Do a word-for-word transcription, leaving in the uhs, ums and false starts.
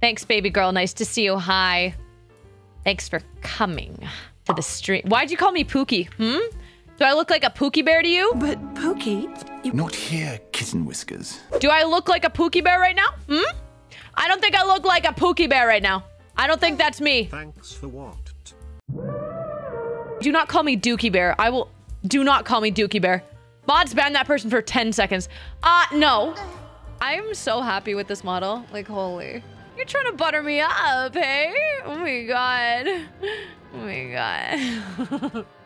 Thanks, baby girl. Nice to see you. Hi. Thanks for coming to the stream. Why'd you call me Pookie? Hmm? Do I look like a Pookie bear to you? But Pookie, you... Not here, kitten whiskers. Do I look like a Pookie bear right now? Hmm? I don't think I look like a Pookie bear right now. I don't think that's me. Thanks for what? Do not call me Dookie bear. I will... Do not call me Dookie bear. Mods, ban that person for ten seconds. Uh, no. I'm so happy with this model. Like, holy. You're trying to butter me up, hey? Oh my god. Oh my god.